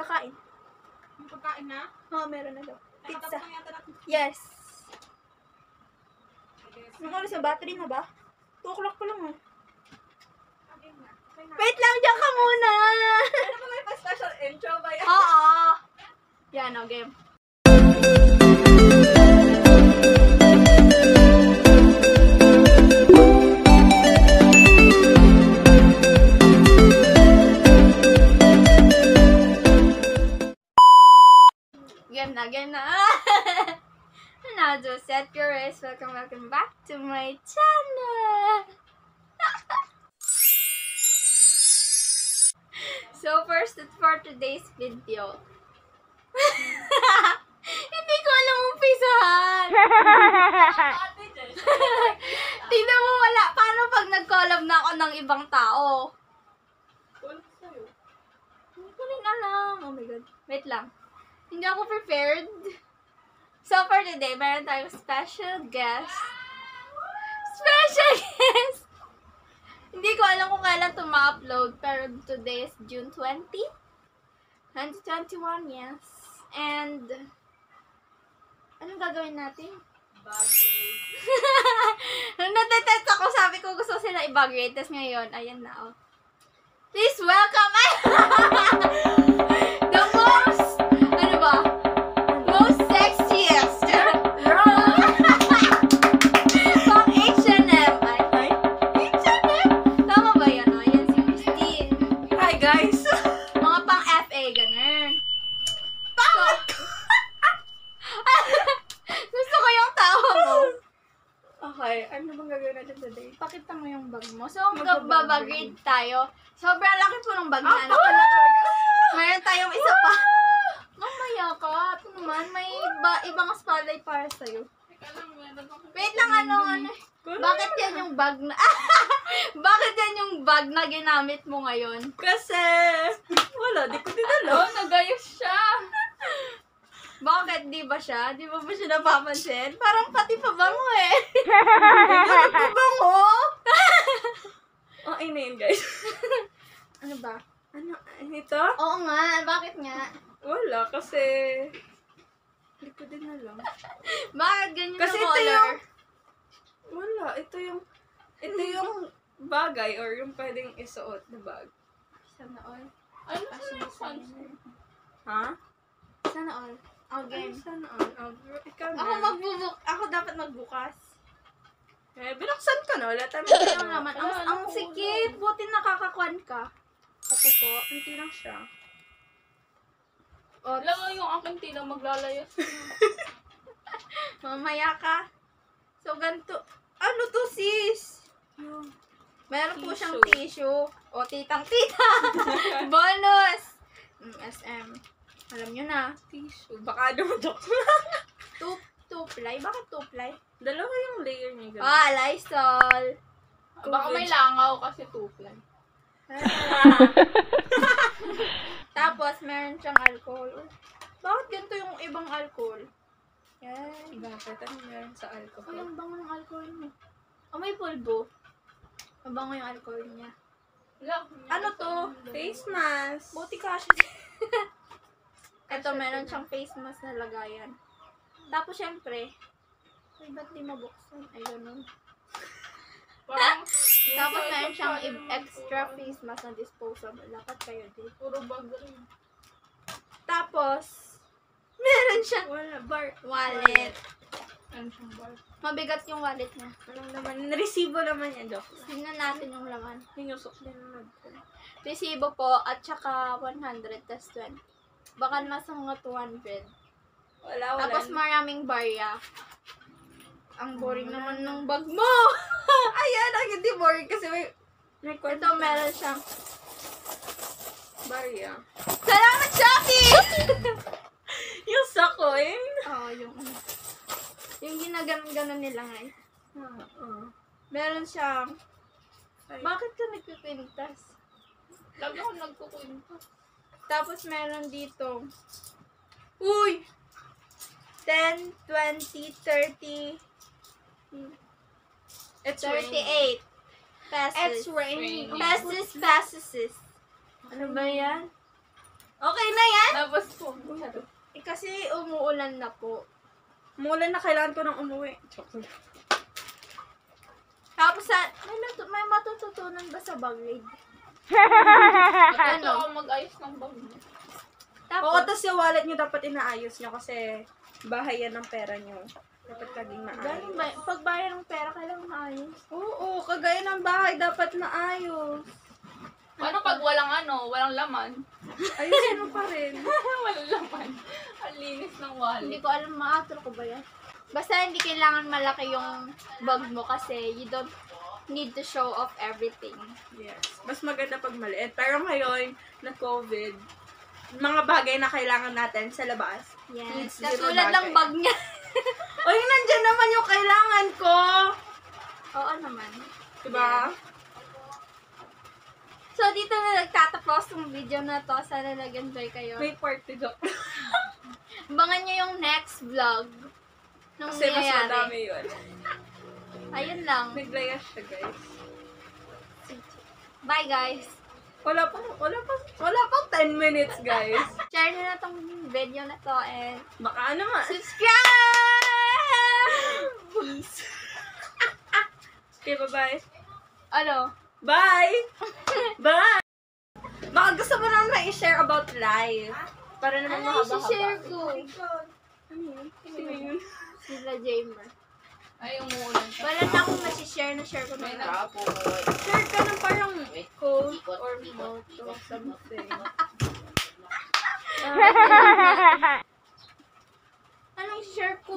Kakain. May pagkain na? Oo, meron na daw. Pizza. Yes. Anong oras na battery na ba? 2 o'clock pa lang. Wait lang, diyan ka muna! Ano ba may special intro ba yan? Oo! Yan, o, game. Game na! Hello, Jo Saturn. Welcome back to my channel! So first, for today's video. Hindi ko alam umpisahan! Tignan mo wala. Paano pag nag-collab na ako ng ibang tao? Wala sa'yo. Hindi ko rin alam. Oh my god. Wait lang. Hindi ako prepared. So for today, meron tayong special guest. Special guest! Hindi ko alam kung kailan ito ma-upload, pero today is June 20, 2021, yes. And, anong gagawin natin? Bagay. Nung natetest ako, sabi ko gusto sila i-bagay. Tapos ngayon, ayan na, oh. Please welcome, the most, ano ba? Most sexiest. Pakita mo yung bag mo. So, magbabag tayo. Sobrang laki po ng bag na. Mayroon tayong isa pa. Mamaya ka. Ito naman, may ibang spotlight para sa'yo. Wait lang, ano. Bakit yan yung bag na... Bakit yan yung bag na ginamit mo ngayon? Kasi... Wala, di ko dinalo. Nagayos siya. Bakit? Di ba siya? Di ba siya napapansin? Parang pati pabango eh. Parang pabango? Oh, ayun na yun, guys. Ano ba? Ano? Ito? Oo nga. Bakit nga? Wala, kasi... Hindi ko din alam. Bakit ganyan yung color? Kasi ito yung... Wala, ito yung... Ito yung bagay or yung pwedeng isuot na bag. Sana all. Ano sa yung sunshine? Ha? Sana all. Okay. Ako magbubukas. Ako dapat magbukas. Eh, binuksan ko na. Wala tayong naman. Ang sikip. Buti nakakakuan ka. Ako po. Unti lang siya. Wala nga yung aking tila maglalayas. Mamaya ka. So, ganito. Ano to, sis? Meron po siyang tissue. O, titang-tita. Bonus. SM. Alam nyo na. Tissue. Baka dumudok. Two-ply? Bakit two-ply? Dalawa yung layer niya. Ah, Lysol. Baka may langaw kasi two-ply. Tapos, meron siyang alcohol. Bakit ganito yung ibang alcohol? Yan. Bakit? Ano meron sa alcohol? Ay, ang bango ng alcohol niya. Oh, may pulbo. Ang bango yung alcohol niya. Ano to? Face mask. Buti ka siya. Eto, meron siyang face mask na lagayan. Tapos, syempre, ay, ba't di mabuksan? Ay, ganun. Tapos, meron siyang extra face mask na disposable. Lapat kayo din. Puro bago. Tapos, meron siyang wallet. Mabigat yung wallet niya. Anong laman? Resibo naman yan, Dok. Tingnan natin yung laman. Hinusok din naman. Resibo po, at saka 100, tas 20. Baka nasa mga 200. Wala. Tapos maraming barya. Ang boring naman ng bag mo! Ayan, ang hindi boring kasi may... Ito, meron siyang... barya. Salamat, Shopee! Yung sakoin? Oo, yung ginaganon-ganon nila ngayon. Meron siyang... Bakit ka nagpipintas? Lagi ako nagpipintas. Tapos, meron dito. Uy! 10, 20, 30, 38 pesos. It's raining. Pesos. Ano ba yan? Okay na yan? Kasi umuulan na po. Umuulan na, kailangan ko nang umuwi. Chocolate. Tapos sa, may matututunan ba sa bag raid? Ano? Mag-ayos ng bag. Oo, tapos yung wallet nyo dapat inaayos nyo kasi bahay yan ng pera nyo. Dapat kaging maayos. Pag bahay ng pera, kailangan maayos. Oo, kagaya ng bahay, dapat maayos. Ano pag walang ano, walang laman? Ayusin mo pa rin. Walang laman. Ang linis ng wallet. Hindi ko alam, maatro ko ba yan? Basta hindi kailangan malaki yung bag mo kasi you don't need to show off everything. Yes. Mas maganda pag maliit. Pero ngayon, na COVID, mga bagay na kailangan natin sa labas. Yes. Katulad lang bag niya. O yung nandyan naman yung kailangan ko. Oo naman. Diba? Yeah. So, dito na nagtatapos yung video na to. Sana nag-enjoy kayo. May part to joke. Abangan nyo yung next vlog. Kasi mas madami yun. Ayun lang. Naglayas siya, guys. Bye, guys. Wala pa 10 minutes, guys. Share nyo na tong video na to and baka ano man. Subscribe! Peace. Okay, bye-bye. Ano? Bye! Bye! Baka gusto mo naman na i-share about life. Para naman mahaba-haba. Ano i-share ko? Ano yun? Sino yun? Sila Jamer. Ay, umuulan siya. Wala na akong masishare na share ko na yun. Share ka ng parang coat or moto or something. Anong share ko?